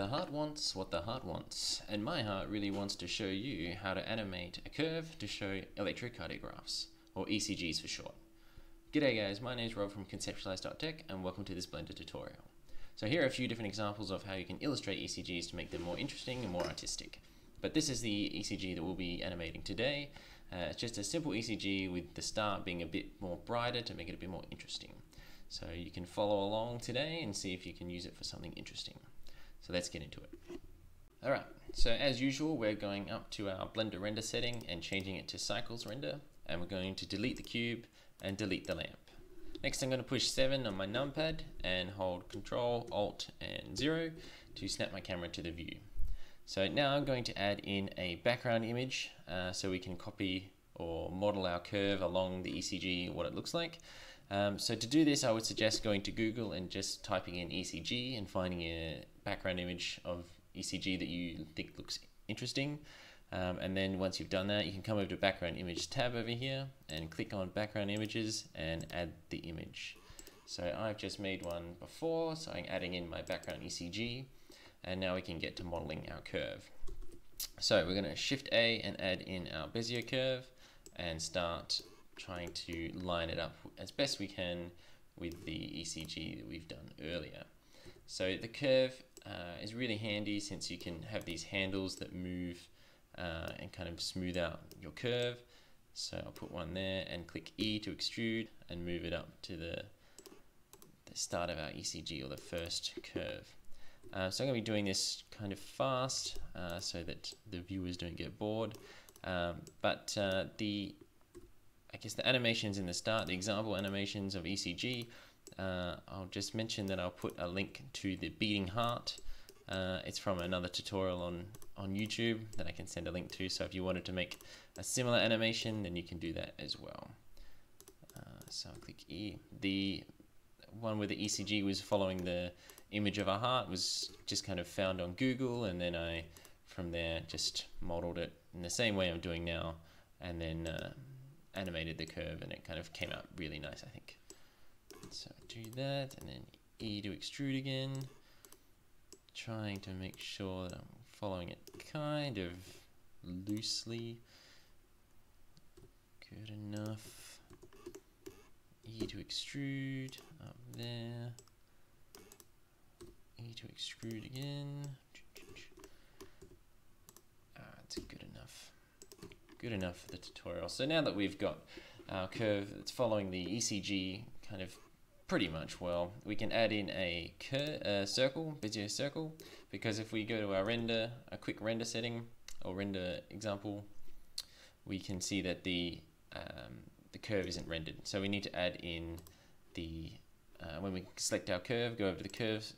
The heart wants what the heart wants, and my heart really wants to show you how to animate a curve to show electrocardiographs, or ECGs for short. G'day guys, my name is Rob from Conceptualize.tech and welcome to this Blender tutorial. So here are a few different examples of how you can illustrate ECGs to make them more interesting and more artistic. But this is the ECG that we'll be animating today. It's just a simple ECG with the start being a bit more brighter to make it a bit more interesting. So you can follow along today and see if you can use it for something interesting. So let's get into it. All right, so as usual, we're going up to our Blender render setting and changing it to cycles render. And we're going to delete the cube and delete the lamp. Next, I'm going to push 7 on my numpad and hold Control, Alt, and 0 to snap my camera to the view. So now I'm going to add in a background image so we can copy or model our curve along the ECG, what it looks like. So to do this, I would suggest going to Google and just typing in ECG and finding a background image of ECG that you think looks interesting. And then once you've done that, you can come over to Background Image tab over here and click on Background Images and add the image. So I've just made one before, so I'm adding in my background ECG. And now we can get to modeling our curve. So we're going to Shift A and add in our Bezier curve and start trying to line it up as best we can with the ECG that we've done earlier. So the curve is really handy since you can have these handles that move and kind of smooth out your curve. So I'll put one there and click E to extrude and move it up to the start of our ECG, or the first curve. So I'm going to be doing this kind of fast so that the viewers don't get bored. But I guess the animations in the start, the example animations of ECG, I'll just mention that I'll put a link to the beating heart. It's from another tutorial on YouTube that I can send a link to. So if you wanted to make a similar animation, then you can do that as well. So I'll click E. The one where the ECG was following the image of a heart was just kind of found on Google, and then I, from there, just modeled it in the same way I'm doing now, and then animated the curve, and it kind of came out really nice, I think. So do that, and then E to extrude again, trying to make sure that I'm following it kind of loosely. Good enough. E to extrude up there. E to extrude again. Ah, it's good enough. Good enough for the tutorial. So now that we've got our curve that's following the ECG kind of pretty much well, we can add in a circle, Bezier circle, because if we go to our render, a quick render setting or render example, we can see that the curve isn't rendered. So we need to add in the when we select our curve, go over to the curves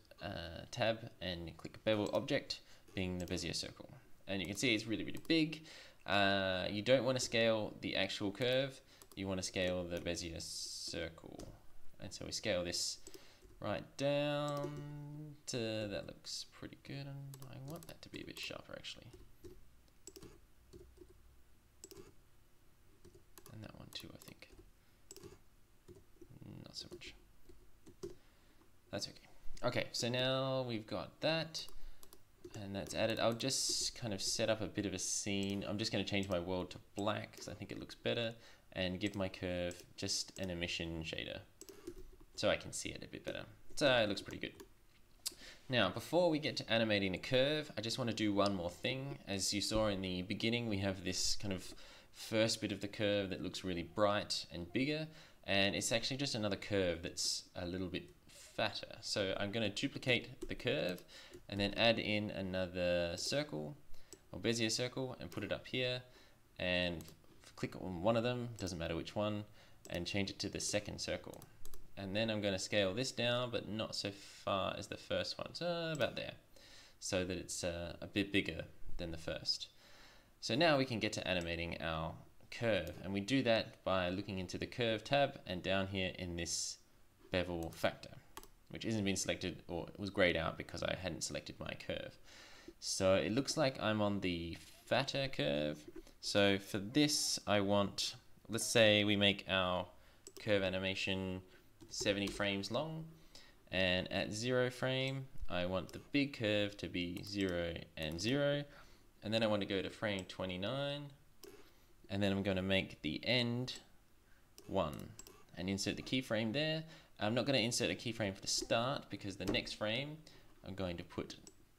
tab and click bevel object, being the Bezier circle, and you can see it's really big. You don't want to scale the actual curve, you want to scale the Bezier circle, and so we scale this right down to that. Looks pretty good, and I want that to be a bit sharper actually, and that one too, I think. Not so much. That's okay. Okay, so now we've got that, and that's added. I'll just kind of set up a bit of a scene. I'm just going to change my world to black because I think it looks better, and give my curve just an emission shader so I can see it a bit better. So it looks pretty good. Now, before we get to animating the curve, I just want to do one more thing. As you saw in the beginning, we have this kind of first bit of the curve that looks really bright and bigger, and it's actually just another curve that's a little bit fatter. So I'm going to duplicate the curve and then add in another circle or Bezier circle and put it up here, and click on one of them, doesn't matter which one, and change it to the second circle. And then I'm going to scale this down, but not so far as the first one, so about there, so that it's a bit bigger than the first. So now we can get to animating our curve, and we do that by looking into the curve tab and down here in this bevel factor, which isn't been selected, or it was grayed out because I hadn't selected my curve. So it looks like I'm on the fatter curve. So for this, I want, let's say we make our curve animation 70 frames long, and at 0 frame, I want the big curve to be 0 and 0, and then I want to go to frame 29, and then I'm going to make the end 1 and insert the keyframe there. I'm not going to insert a keyframe for the start, because the next frame I'm going to put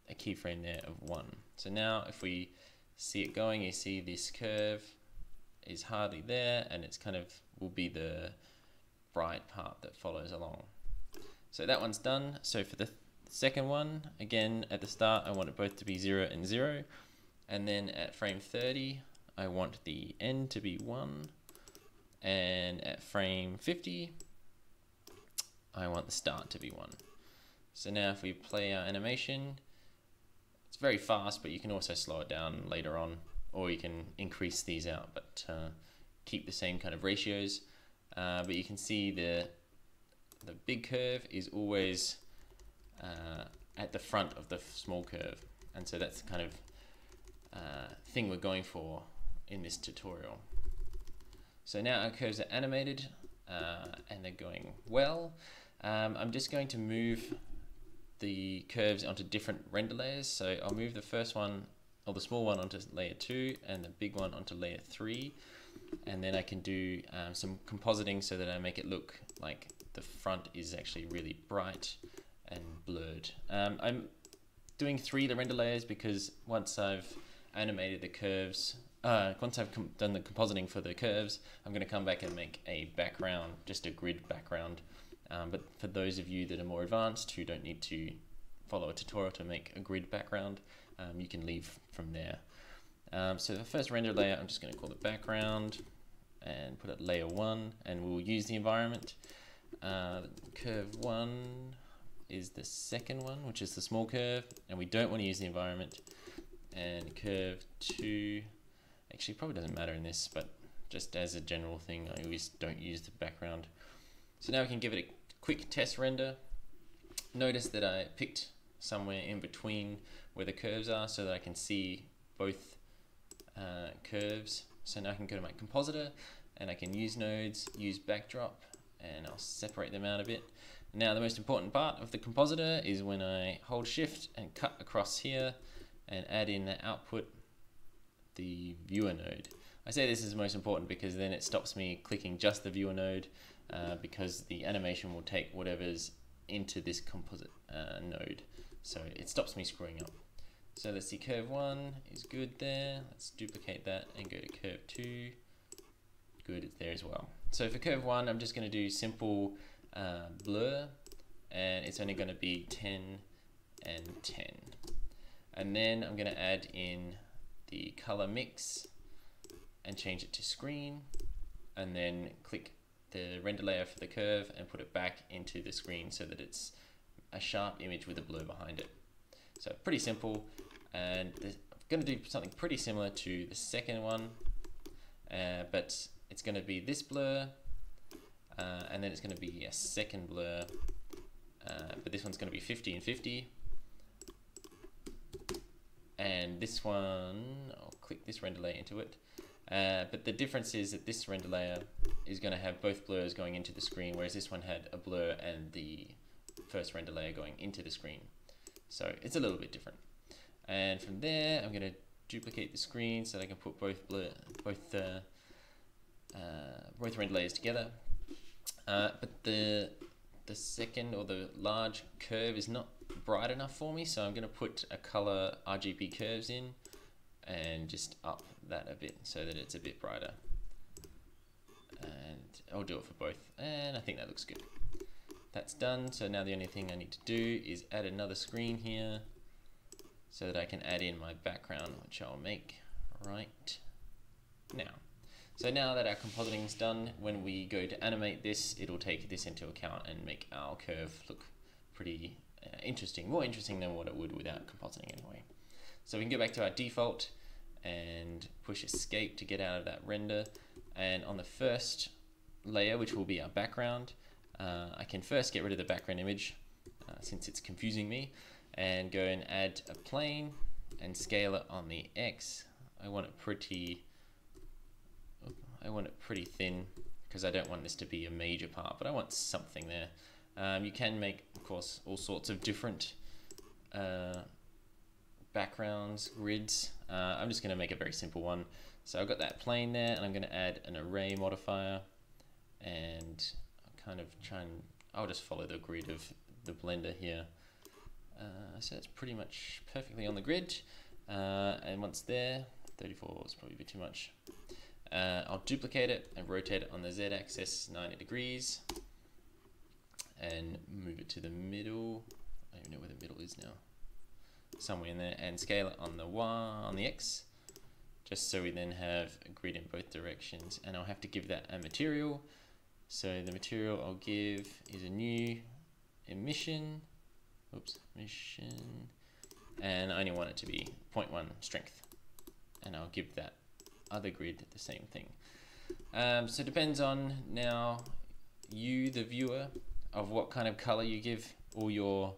a keyframe there of 1. So now if we see it going, you see this curve is hardly there, and it's kind of will be the bright part that follows along. So that one's done. So for the second one, again at the start I want it both to be 0 and 0, and then at frame 30 I want the end to be 1, and at frame 50 I want the start to be 1. So now if we play our animation, it's very fast, but you can also slow it down later on, or you can increase these out, but keep the same kind of ratios. But you can see the big curve is always at the front of the small curve, and so that's the kind of thing we're going for in this tutorial. So now our curves are animated and they're going well. I'm just going to move the curves onto different render layers. So I'll move the first one, or the small one, onto layer 2, and the big one onto layer 3. And then I can do some compositing so that I make it look like the front is actually really bright and blurred. I'm doing 3 of the render layers because once I've animated the curves, once I've done the compositing for the curves, I'm going to come back and make a background, just a grid background. But for those of you that are more advanced, who don't need to follow a tutorial to make a grid background, you can leave from there. So the first render layer, I'm just going to call it background and put it layer 1, and we'll use the environment. Curve 1 is the second one, which is the small curve, and we don't want to use the environment. And curve 2 actually probably doesn't matter in this, but just as a general thing, I always don't use the background. So now we can give it a quick test render. Notice that I picked somewhere in between where the curves are so that I can see both curves. So now I can go to my compositor and I can use nodes, use backdrop, and I'll separate them out a bit. Now the most important part of the compositor is when I hold shift and cut across here and add in the output, the viewer node. I say this is most important because then it stops me clicking just the viewer node, because the animation will take whatever's into this composite node, so it stops me screwing up. So let's see, curve 1 is good there. Let's duplicate that and go to curve 2. Good, it's there as well. So for curve 1, I'm just going to do simple blur, and it's only going to be 10 and 10. And then I'm going to add in the color mix and change it to screen, and then click the render layer for the curve and put it back into the screen so that it's a sharp image with a blur behind it. So pretty simple, and I'm going to do something pretty similar to the second one, but it's going to be this blur, and then it's going to be a second blur, but this one's going to be 50 and 50. And this one, I'll click this render layer into it. But the difference is that this render layer is going to have both blurs going into the screen, whereas this one had a blur and the first render layer going into the screen. So it's a little bit different. And from there, I'm going to duplicate the screen so that I can put both render layers together. But the second, or the large curve, is not bright enough for me, so I'm going to put a color RGB curves in and just up that a bit so that it's a bit brighter. And I'll do it for both, and I think that looks good. That's done. So now the only thing I need to do is add another screen here so that I can add in my background, which I'll make right now. So now that our compositing is done, when we go to animate this, it'll take this into account and make our curve look pretty interesting, more interesting than what it would without compositing anyway. So we can go back to our default and push escape to get out of that render. And on the first layer, which will be our background, I can first get rid of the background image since it's confusing me, and go and add a plane and scale it on the X. I want it pretty thin because I don't want this to be a major part, but I want something there. You can make, of course, all sorts of different backgrounds, grids. I'm just going to make a very simple one. So I've got that plane there, and I'm going to add an array modifier, and I'll kind of try and, I'll just follow the grid of the Blender here. So that's pretty much perfectly on the grid. And once there, 34 is probably a bit too much. I'll duplicate it and rotate it on the z-axis 90 degrees and move it to the middle. I don't even know where the middle is now. Somewhere in there, and scale it on the Y, on the X, just so we then have a grid in both directions. And I'll have to give that a material. So the material I'll give is a new emission. Oops, emission. And I only want it to be 0.1 strength. And I'll give that other grid the same thing. So it depends on now you, the viewer, of what kind of color you give all your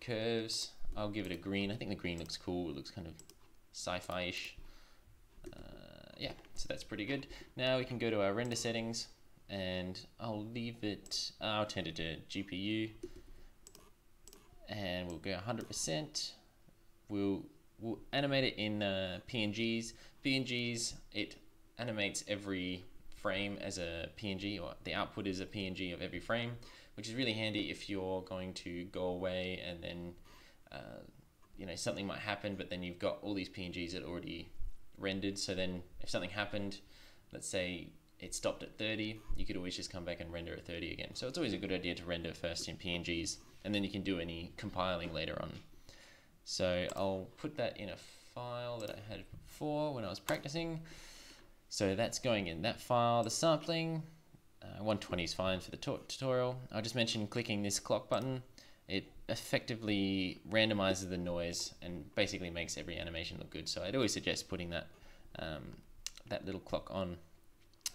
curves. I'll give it a green. I think the green looks cool. It looks kind of sci-fi-ish. Yeah, so that's pretty good. Now we can go to our render settings, and I'll leave it, I'll turn it to GPU, and we'll go 100%. We'll animate it in PNGs. PNGs, it animates every frame as a PNG, or the output is a PNG of every frame, which is really handy if you're going to go away and then you know, something might happen, but then you've got all these PNGs that are already rendered. So then if something happened, let's say it stopped at 30, you could always just come back and render at 30 again. So it's always a good idea to render first in PNGs, and then you can do any compiling later on. So I'll put that in a file that I had before when I was practicing. So that's going in that file. The sampling, 120 is fine for the tutorial. I'll just mention clicking this clock button. It effectively randomizes the noise and basically makes every animation look good. So I'd always suggest putting that that little clock on.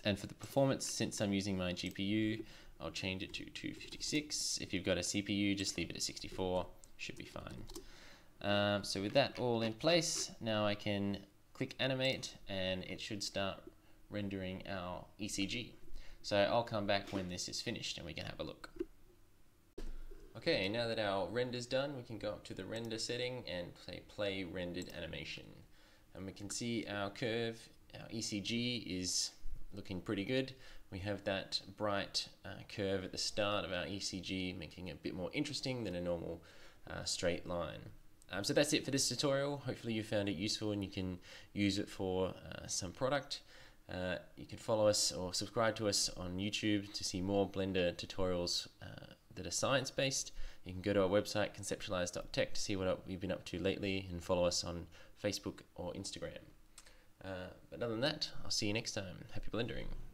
And for the performance, since I'm using my GPU, I'll change it to 256. If you've got a CPU, just leave it at 64. Should be fine. So with that all in place, now I can click animate, and it should start rendering our ECG. So I'll come back when this is finished and we can have a look. Okay, now that our render's done, we can go up to the render setting and play rendered animation. And we can see our curve, our ECG is looking pretty good. We have that bright curve at the start of our ECG, making it a bit more interesting than a normal straight line. So that's it for this tutorial. Hopefully you found it useful and you can use it for some product. You can follow us or subscribe to us on YouTube to see more Blender tutorials that are science-based. You can go to our website, Conceptualize.tech, to see what we've been up to lately, and follow us on Facebook or Instagram. But other than that, I'll see you next time. Happy blendering.